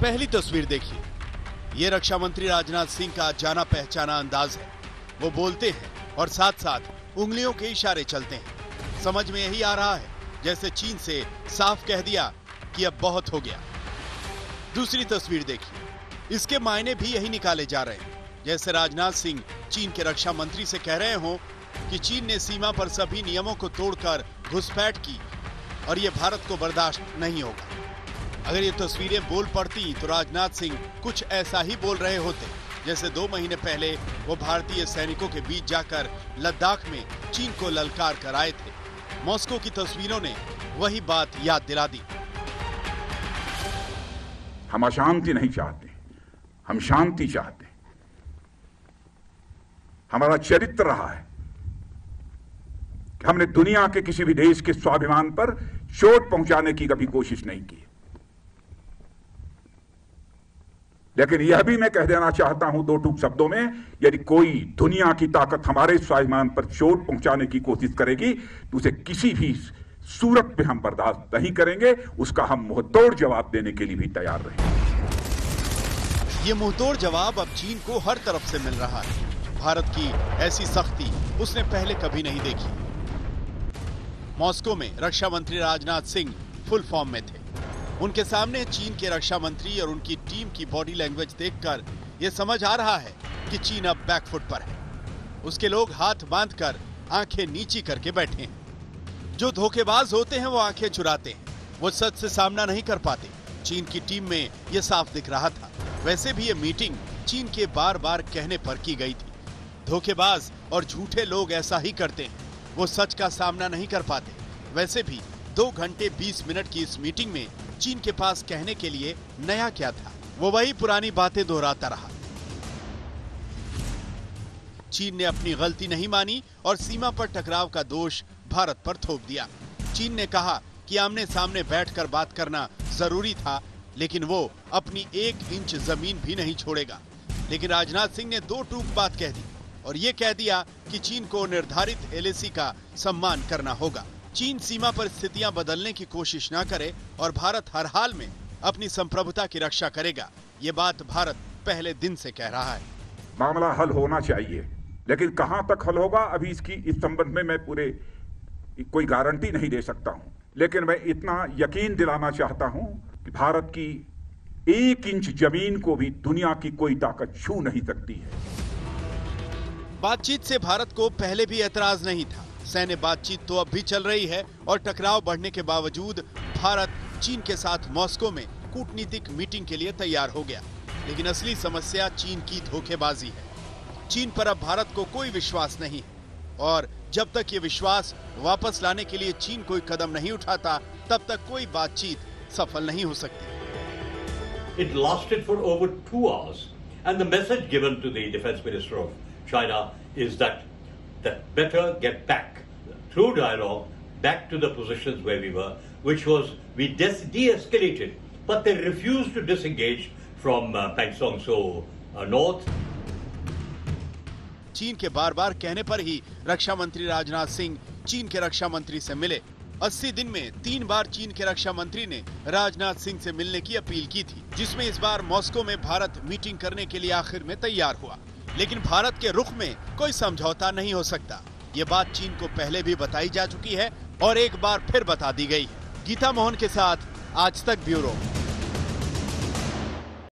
पहली तस्वीर देखिए, ये रक्षा मंत्री राजनाथ सिंह का जाना पहचाना अंदाज है। वो बोलते हैं और साथ साथ उंगलियों के इशारे चलते हैं। समझ में यही आ रहा है जैसे चीन से साफ कह दिया कि अब बहुत हो गया। दूसरी तस्वीर देखिए, इसके मायने भी यही निकाले जा रहे हैं जैसे राजनाथ सिंह चीन के रक्षा मंत्री से कह रहे हों कि चीन ने सीमा पर सभी नियमों को तोड़कर घुसपैठ की और ये भारत को बर्दाश्त नहीं होगा। अगर ये तस्वीरें बोल पड़ती तो राजनाथ सिंह कुछ ऐसा ही बोल रहे होते जैसे 2 महीने पहले वो भारतीय सैनिकों के बीच जाकर लद्दाख में चीन को ललकार कर आए थे। मॉस्को की तस्वीरों ने वही बात याद दिला दी। हम अशांति नहीं चाहते, हम शांति चाहते। हमारा चरित्र रहा है कि हमने दुनिया के किसी भी देश के स्वाभिमान पर चोट पहुंचाने की कभी कोशिश नहीं की। लेकिन यह भी मैं कह देना चाहता हूं 2 टूक शब्दों में, यदि कोई दुनिया की ताकत हमारे स्वाभिमान पर चोट पहुंचाने की कोशिश करेगी तो उसे किसी भी सूरत में हम बर्दाश्त नहीं करेंगे। उसका हम मुंहतोड़ जवाब देने के लिए भी तैयार रहेंगे। ये मुंहतोड़ जवाब अब चीन को हर तरफ से मिल रहा है। भारत की ऐसी सख्ती उसने पहले कभी नहीं देखी। मॉस्को में रक्षा मंत्री राजनाथ सिंह फुल फॉर्म में थे। उनके सामने चीन के रक्षा मंत्री और उनकी टीम की बॉडी लैंग्वेज देखकर यह समझ आ रहा है कि चीन अब बैकफुट पर है। उसके लोग हाथ बांधकर आंखें नीची करके बैठे हैं। जो धोखेबाज होते हैं वो आंखें चुराते हैं, वो सच से सामना नहीं कर पाते। चीन की टीम में ये साफ दिख रहा था। वैसे भी ये मीटिंग चीन के बार बार कहने पर की गई थी। धोखेबाज और झूठे लोग ऐसा ही करते हैं, वो सच का सामना नहीं कर पाते। वैसे भी 2 घंटे 20 मिनट की इस मीटिंग में चीन के पास कहने के लिए नया क्या था, वो वही पुरानी बातें दोहराता रहा। चीन ने अपनी गलती नहीं मानी और सीमा पर टकराव का दोष भारत पर थोप दिया। चीन ने कहा कि आमने सामने बैठकर बात करना जरूरी था, लेकिन वो अपनी 1 इंच जमीन भी नहीं छोड़ेगा। लेकिन राजनाथ सिंह ने 2 टूक बात कह दी और ये कह दिया कि चीन को निर्धारित एलएसी का सम्मान करना होगा। चीन सीमा पर स्थितियां बदलने की कोशिश ना करे और भारत हर हाल में अपनी संप्रभुता की रक्षा करेगा। ये बात भारत पहले दिन से कह रहा है। मामला हल होना चाहिए, लेकिन कहां तक हल होगा अभी इस संबंध में मैं पूरे कोई गारंटी नहीं दे सकता हूं। लेकिन मैं इतना यकीन दिलाना चाहता हूं कि भारत की 1 इंच जमीन को भी दुनिया की कोई ताकत छू नहीं सकती है। बातचीत से भारत को पहले भी एतराज नहीं था। सैन्य बातचीत तो अब भी चल रही है और टकराव बढ़ने के बावजूद भारत चीन के साथ मॉस्को में कूटनीतिक मीटिंग के लिए तैयार हो गया। लेकिन असली समस्या चीन की धोखेबाजी है। चीन पर अब भारत को कोई विश्वास नहीं है और जब तक ये विश्वास वापस लाने के लिए चीन कोई कदम नहीं उठाता तब तक कोई बातचीत सफल नहीं हो सकती। It lasted for over 2 hours and the message given to the defence minister of China is that better get back through dialogue back to the positions where we were, which was we de-escalated, but they refused to disengage from Pangsongso north. चीन के बार-बार कहने पर ही रक्षा मंत्री राजनाथ सिंह चीन के रक्षा मंत्री से मिले। 80 दिन में 3 बार चीन के रक्षा मंत्री ने राजनाथ सिंह से मिलने की अपील की थी, जिसमें इस बार मॉस्को में भारत मीटिंग करने के लिए आखिर में तैयार हुआ। लेकिन भारत के रुख में कोई समझौता नहीं हो सकता। ये बात चीन को पहले भी बताई जा चुकी है और एक बार फिर बता दी गई है। गीता मोहन के साथ आज तक ब्यूरो।